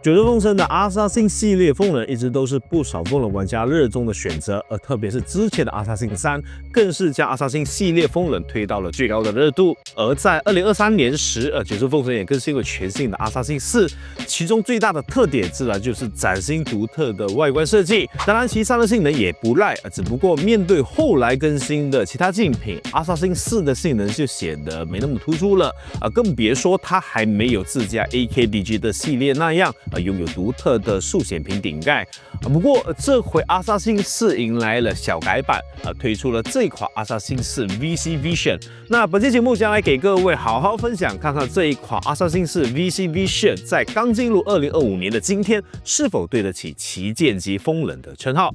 九州风神的阿萨辛系列风能一直都是不少风能玩家热衷的选择，而特别是之前的阿萨辛3，更是将阿萨辛系列风能推到了最高的热度。而在2023年10，九州风神也更新了全新的阿萨辛4，其中最大的特点自然就是崭新独特的外观设计。当然，其散热性能也不赖，只不过面对后来更新的其他竞品，阿萨辛4的性能就显得没那么突出了，更别说它还没有自家 AKDG 的系列那样。 拥有独特的速显屏顶盖，不过这回阿萨辛4迎来了小改版，推出了这款阿萨辛4 VC Vision。那本期节目将来给各位好好分享，看看这一款阿萨辛4 VC Vision 在刚进入2025年的今天，是否对得起旗舰级风能的称号。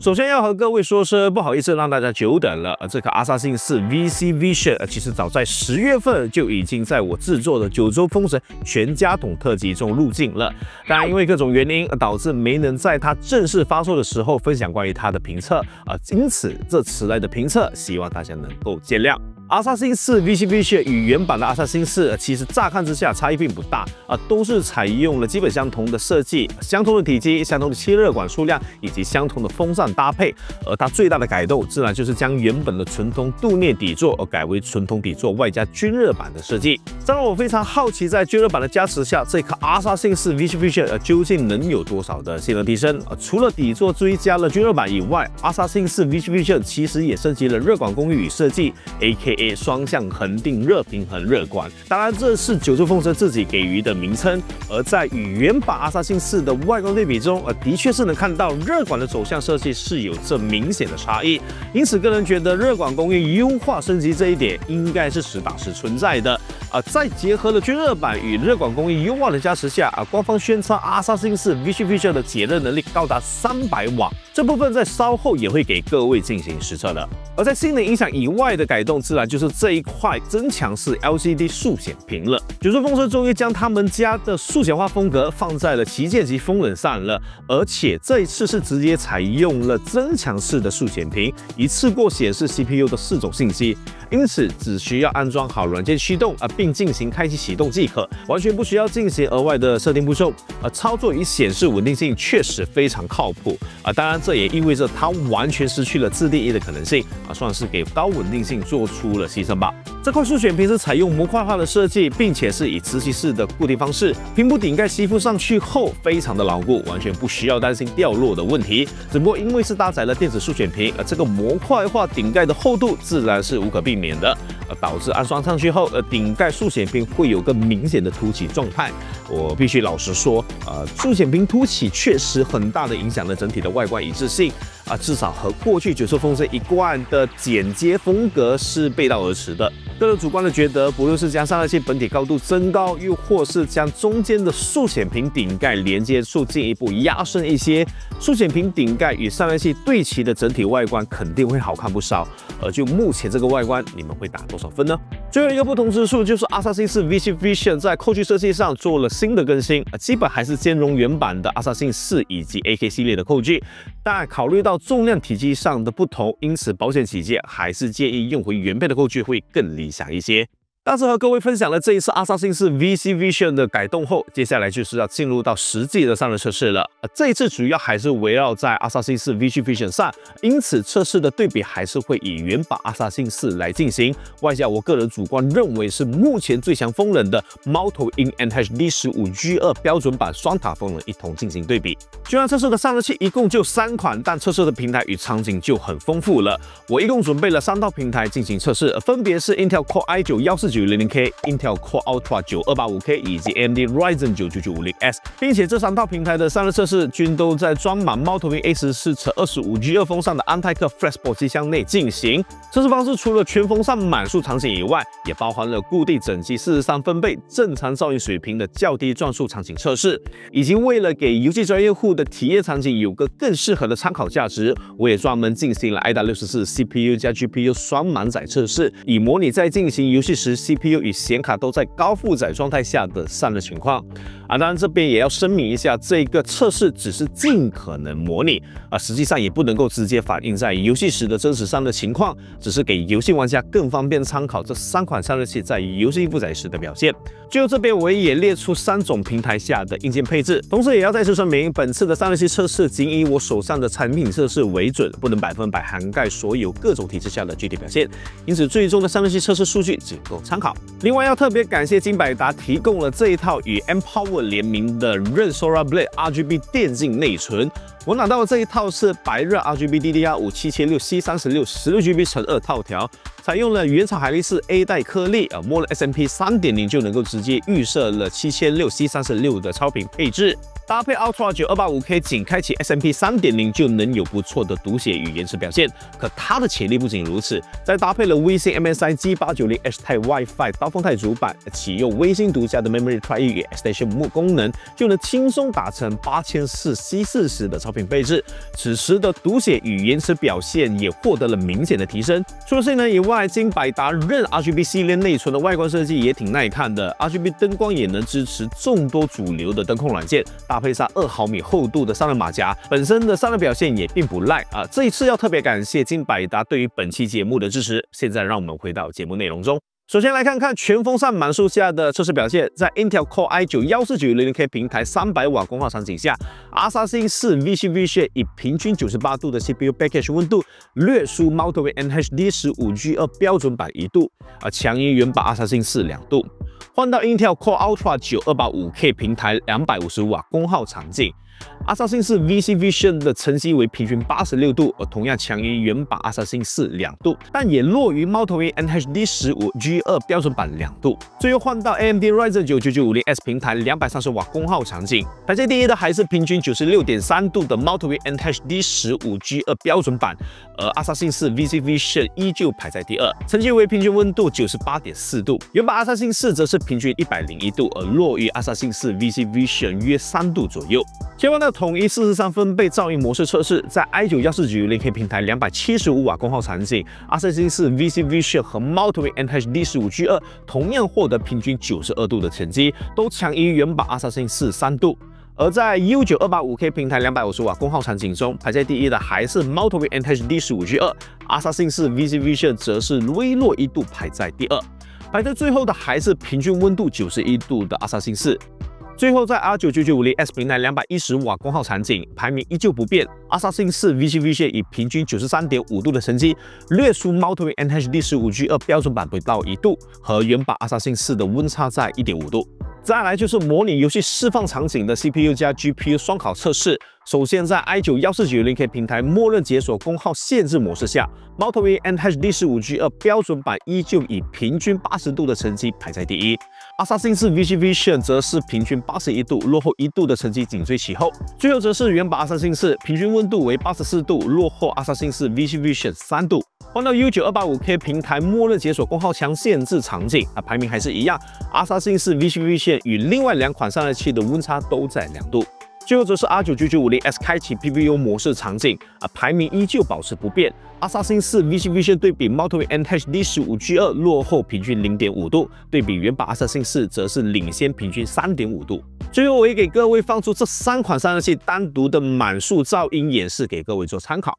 首先要和各位说声不好意思，让大家久等了。这个阿萨辛4 VC Vision，其实早在10月份就已经在我制作的《九州风神全家桶》特辑中入境了。当然，因为各种原因，导致没能在它正式发售的时候分享关于它的评测因此这迟来的评测，希望大家能够见谅。 阿萨辛4 VC Vision 与原版的阿萨辛4其实乍看之下差异并不大，都是采用了基本相同的设计、相同的体积、相同的吸热管数量以及相同的风扇搭配。而它最大的改动，自然就是将原本的纯铜镀镍底座改为纯铜底座外加均热板的设计。当然，我非常好奇，在均热板的加持下，这颗阿萨辛4 VC Vision 究竟能有多少的性能提升？除了底座追加了均热板以外，阿萨辛4 VC Vision 其实也升级了热管工艺与设计 ，AKA 双向恒定热平衡热管，当然这是九州风神自己给予的名称。而在与原版阿萨辛4的外观对比中，的确是能看到热管的走向设计是有着明显的差异。因此，个人觉得热管工艺优化升级这一点应该是实打实存在的。再结合了均热板与热管工艺优化的加持下，官方宣称阿萨辛4 VC Vision 的解热能力高达300瓦，这部分在稍后也会给各位进行实测的。而在性能影响以外的改动，自然就是这一块增强式 LCD 速显屏了。九州风神终于将他们家的速显化风格放在了旗舰级风能上了，而且这一次是直接采用了增强式的速显屏，一次过显示 CPU 的4种信息，因此只需要安装好软件驱动并进行开启启动即可，完全不需要进行额外的设定步骤。操作与显示稳定性确实非常靠谱当然这也意味着它完全失去了自定义的可能性算是给高稳定性做出了牺牲吧。这块速显屏是采用模块化的设计，并且是以磁吸式的固定方式，屏幕顶盖吸附上去后非常的牢固，完全不需要担心掉落的问题。只不过因为是搭载了电子速显屏，这个模块化顶盖的厚度自然是无可避免的。导致安装上去后，顶盖速显屏会有个明显的凸起状态。我必须老实说，速显屏凸起确实很大的影响了整体的外观一致性至少和过去九州风神一贯的简洁风格是背道而驰的。个人主观的觉得，不论是将散热器本体高度增高，又或是将中间的速显屏顶盖连接处进一步压伸一些，速显屏顶盖与散热器对齐的整体外观肯定会好看不少。而就目前这个外观，你们会打多少分呢？最后一个不同之处就是阿萨辛4 VC Vision 在扣具设计上做了新的更新，基本还是兼容原版的阿萨辛4以及 AK 系列的扣具，但考虑到重量体积上的不同，因此保险起见，还是建议用回原配的扣具会更理想一些。 但是和各位分享了这一次阿萨辛4 VC Vision 的改动后，接下来就是要进入到实际的散热测试了。这一次主要还是围绕在阿萨辛4 VC Vision 上，因此测试的对比还是会以原版阿萨辛4来进行。外加我个人主观认为是目前最强风能的猫头鹰 NH D15 G2 标准版双塔风能一同进行对比。虽然测试的散热器一共就3款，但测试的平台与场景就很丰富了。我一共准备了3套平台进行测试，分别是 Intel Core i9-14900K、Intel Core Ultra 9 285K 以及 AMD Ryzen 9950X， 并且这3套平台的散热测试均都在装满猫头鹰 A14-25G2 风扇的安泰克 FlashPro 机箱内进行。测试方式除了全风扇满速场景以外，也包含了固定整机43分贝正常噪音水平的较低转速场景测试，以及为了给游戏专业户的体验场景有个更适合的参考价值，我也专门进行了 AIDA64 CPU 加 GPU 双满载测试，以模拟在进行游戏时 CPU 与显卡都在高负载状态下的散热情况。啊。当然这边也要声明一下，这个测试只是尽可能模拟啊，实际上也不能够直接反映在游戏时的真实上的情况，只是给游戏玩家更方便参考这三款散热器在游戏负载时的表现。最后这边我也列出三种平台下的硬件配置，同时也要再次声明，本次的散热器测试仅以我手上的产品测试为准，不能100%涵盖所有各种体制下的具体表现，因此最终的散热器测试数据仅供参考。另外要特别感谢金百达提供了这一套与 mPower 联名的刃 SoarBlade RGB 电竞内存。我拿到的这一套是白刃 RGB DDR5 7760C36 16GB×2 套条，采用了原厂海力士 A 带颗粒，摸了 SMP 3.0 就能够直接预设了 7600C36 的超频配置。 搭配 Ultra 9 285K， 仅开启 SMP 3.0 就能有不错的读写与延迟表现。可它的潜力不仅如此，在搭配了微星 MSI G890X 钛 WiFi 刀锋钛主板，启用微星独家的 Memory Try 与 Extension Mode 功能，就能轻松达成 8400C40 的超频配置。此时的读写与延迟表现也获得了明显的提升。除了性能以外，金百达刃 RGB 系列内存的外观设计也挺耐看的 ，RGB 灯光也能支持众多主流的灯控软件。 搭配上2毫米厚度的散热马甲，本身的散热表现也并不赖啊！这一次要特别感谢金百达对于本期节目的支持。现在让我们回到节目内容中，首先来看看全风扇满速下的测试表现。在 Intel Core i9-14900K 平台300瓦功耗场景下，阿萨辛4 VC Vision 以平均98度的 CPU package 温度略输猫头鹰 NH D15 G2 标准版1度，强于原版阿萨辛4 2度。 换到 Intel Core Ultra 9 285K 平台250瓦功耗场景，阿萨辛4 VC Vision 的晨曦为平均86度，同样强于原版阿萨辛4 2度，但也落于猫头鹰 NHD 15 G2 标准版2度。最后换到 AMD Ryzen 9950X 平台230瓦功耗场景，排在第一的还是平均 96.3度的猫头鹰 NHD 15 G2 标准版，而阿萨辛4 VC Vision 依旧排在第二，晨曦为平均温度 98.4度，原版阿萨辛4则是 平均101度，而落于阿萨辛4 VC Vision 约3度左右。切换到统一43分贝噪音模式测试，在 i9-14900K 平台275瓦功耗场景，阿萨辛4 VC Vision 和猫头鹰 NHD 15 G2 同样获得平均92度的成绩，都强于原版阿萨辛4 3度。 而在 U9 285K 平台250瓦功耗场景中，排在第一的还是猫头鹰 NHD 15 G2， 阿萨辛4 VC Vision 则是微落1度排在第二。 排在最后的还是平均温度91度的阿萨辛4。最后在 R9 9950X 平台210瓦功耗场景，排名依旧不变，阿萨辛4 VC Vision 以平均 93.5度的成绩，略输猫头鹰 NHD 15 G2 标准版不到1度，和原版阿萨辛4的温差在 1.5度。 再来就是模拟游戏释放场景的 CPU 加 GPU 双考测试。首先在 i9-14900K 平台默认解锁功耗限制模式下，猫头鹰 NHD 15 G2 标准版依旧以平均80度的成绩排在第一，阿萨辛4 VC Vision 则是平均81度，落后1度的成绩紧追其后。最后则是原版阿萨辛4，平均温度为84度，落后阿萨辛4 VC Vision 3度。 换到 U9 285K 平台默认解锁功耗强限制场景，排名还是一样，阿萨辛4 VC Vision 与另外2款散热器的温差都在2度。最后则是 R9 9950X 开启 PVO 模式场景，排名依旧保持不变，阿萨辛4 VC Vision 对比猫头鹰 NHD 15 G2 落后平均 0.5度，对比原版阿萨辛4则是领先平均 3.5度。 最后，我也给各位放出这3款散热器单独的满速噪音演示，给各位做参考。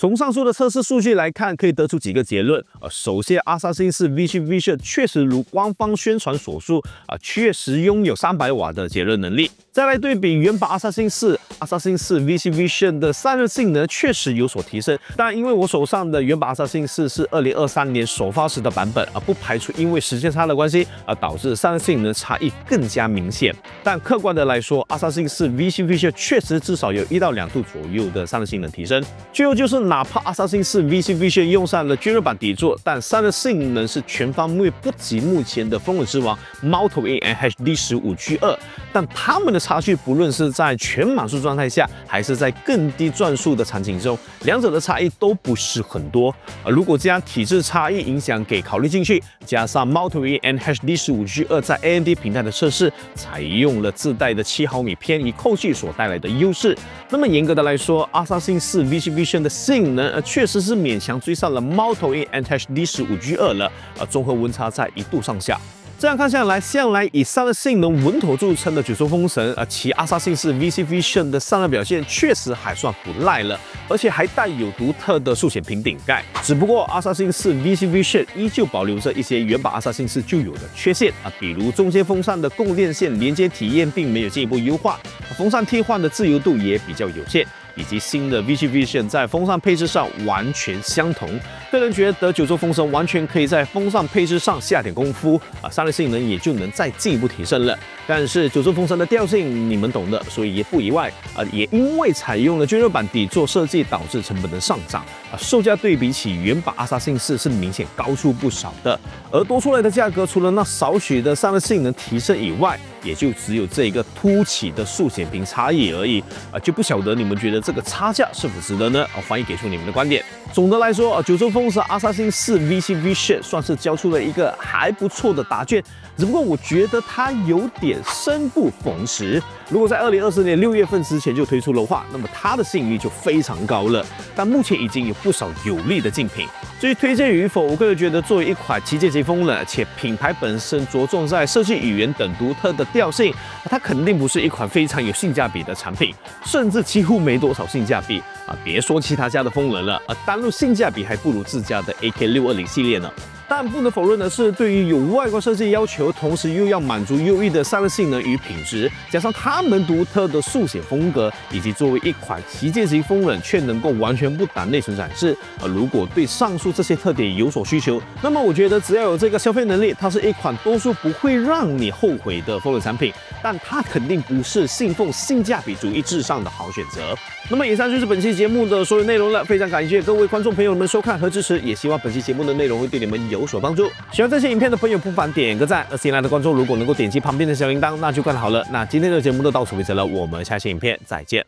从上述的测试数据来看，可以得出几个结论。首先，阿萨辛4 VC Vision 确实如官方宣传所述，确实拥有300瓦的解热能力。再来对比原版阿萨辛4，阿萨辛4 VC Vision 的散热性能确实有所提升。但因为我手上的原版阿萨辛4是2023年首发时的版本，不排除因为时间差的关系，导致散热性能差异更加明显。但客观的来说，阿萨辛4 VC Vision 确实至少有1到2度左右的散热性能提升。最后就是 哪怕阿萨辛4 VC Vision 用上了均热板底座，但散热性能是全方位不及目前的风冷之王猫头鹰 NHD 15 G2， 但它们的差距不论是在全码数状态下，还是在更低转速的场景中，两者的差异都不是很多。如果将体制差异影响给考虑进去，加上猫头鹰 NH D15 G2 在 AMD 平台的测试，采用了自带的7毫米偏移扣具所带来的优势，那么严格的来说，阿萨辛4 VC Vision 的性能确实是勉强追上了猫头鹰 NH D15 G2 了，综合温差在1度上下。 这样看下来，向来以散热性能稳妥著称的九州风神，其阿萨辛4 VC Vision 的散热表现确实还算不赖了，而且还带有独特的速显平顶盖。只不过阿萨辛4 VC Vision 依旧保留着一些原版阿萨辛4就有的缺陷啊，比如中间风扇的供电线连接体验并没有进一步优化，风扇替换的自由度也比较有限。 以及新的 VC Vision 在风扇配置上完全相同，个人觉得九州风神完全可以在风扇配置上下点功夫啊，散热性能也就能再进一步提升了。但是九州风神的调性你们懂的，所以也不意外啊。也因为采用了均热板底座设计，导致成本的上涨啊，售价对比起原版阿萨辛4是明显高出不少的。而多出来的价格，除了那少许的散热性能提升以外， 也就只有这一个凸起的速显屏差异而已啊，就不晓得你们觉得这个差价是否值得呢？欢迎给出你们的观点。总的来说九州风神阿萨辛4 VC Vision 算是交出了一个还不错的答卷，只不过我觉得它有点生不逢时。如果在2024年6月份之前就推出的话，那么它的吸引力就非常高了。但目前已经有不少有力的竞品。至于推荐与否，我个人觉得作为一款旗舰级风冷，且品牌本身着重在设计语言等独特的 调性，它肯定不是一款非常有性价比的产品，甚至几乎没多少性价比啊！别说其他家的风冷了啊，单论性价比还不如自家的 AK620 系列呢。 但不能否认的是，对于有外观设计要求，同时又要满足优异的散热性能与品质，加上他们独特的速显风格，以及作为一款旗舰级风冷却能够完全不挡内存展示，如果对上述这些特点有所需求，那么我觉得只要有这个消费能力，它是一款多数不会让你后悔的风冷产品。但它肯定不是信奉性价比主义至上的好选择。那么以上就是本期节目的所有内容了，非常感谢各位观众朋友们收看和支持，也希望本期节目的内容会对你们有所帮助。喜欢这些影片的朋友，不妨点个赞。而新来的观众，如果能够点击旁边的小铃铛，那就更好了。那今天的节目就到此为止了，我们下期影片再见。